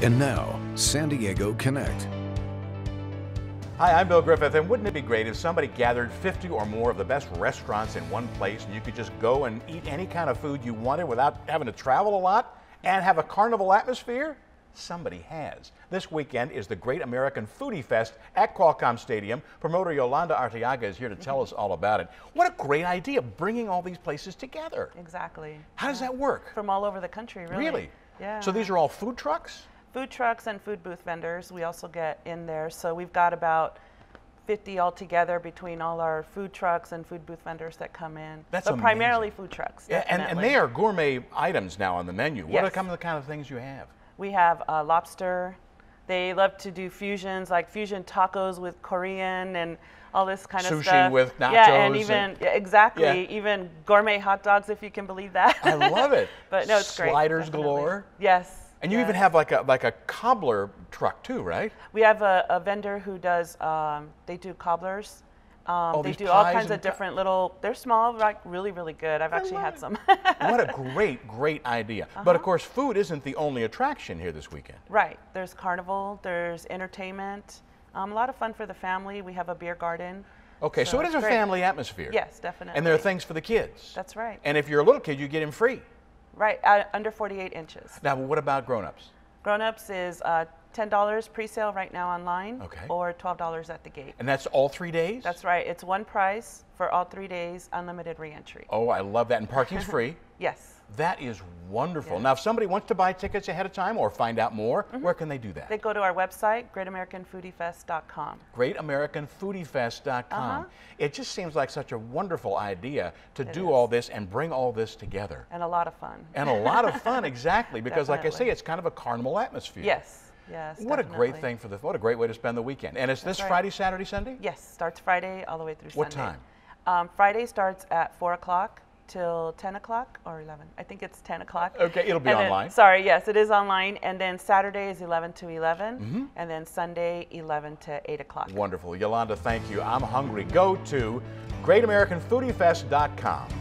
And now, San Diego Connect. Hi, I'm Bill Griffith, and wouldn't it be great if somebody gathered 50 or more of the best restaurants in one place and you could just go and eat any kind of food you wanted without having to travel a lot and have a carnival atmosphere? Somebody has. This weekend is the Great American Foodie Fest at Qualcomm Stadium. Promoter Yolanda Arteaga is here to tell us all about it. What a great idea, bringing all these places together. Exactly. How does that work? From all over the country, really. Really? Yeah. So these are all food trucks? Food trucks and food booth vendors we also get in there, so we've got about 50 altogether between all our food trucks and food booth vendors that come in. That's amazing. But primarily food trucks. Yeah, and they are gourmet items now on the menu. Yes. What are the kind of things you have? We have lobster. They love to do fusions, like fusion tacos with Korean and all this kind of stuff. Sushi with nachos. Yeah, and even, even gourmet hot dogs, if you can believe that. I love it. But no, it's great. Sliders galore. Yes. And you even have like a cobbler truck too, right? We have a vendor who does, they do cobblers. They do all kinds of different little, they're small, like really, really good. I've actually had some. What a great, great idea. But of course, food isn't the only attraction here this weekend. Right. There's carnival, there's entertainment, a lot of fun for the family. We have a beer garden. Okay, so it is a family atmosphere. Yes, definitely. And there are things for the kids. That's right. And if you're a little kid, you get him free. Right, under 48 inches. Now, what about grown-ups? Grown-ups is $10 pre-sale right now online, or $12 at the gate. And that's all 3 days? That's right. It's one price for all 3 days, unlimited re-entry. Oh, I love that. And parking's free? Yes. That is wonderful. Yes. Now, if somebody wants to buy tickets ahead of time or find out more, where can they do that? They go to our website, GreatAmericanFoodieFest.com. GreatAmericanFoodieFest.com. It just seems like such a wonderful idea to do all this and bring all this together. And a lot of fun. And a lot of fun, exactly, because like I say, it's kind of a carnival atmosphere. Yes. Yes, what a great thing for what a great way to spend the weekend. And is this Friday, Saturday, Sunday? Yes, starts Friday all the way through Sunday. What time? Friday starts at 4 o'clock till 10 o'clock or 11. I think it's 10 o'clock. Okay, it'll be online. Then, sorry, yes, it is online. And then Saturday is 11 to 11. And then Sunday, 11 to 8 o'clock. Wonderful. Yolanda, thank you. I'm hungry. Go to GreatAmericanFoodieFest.com.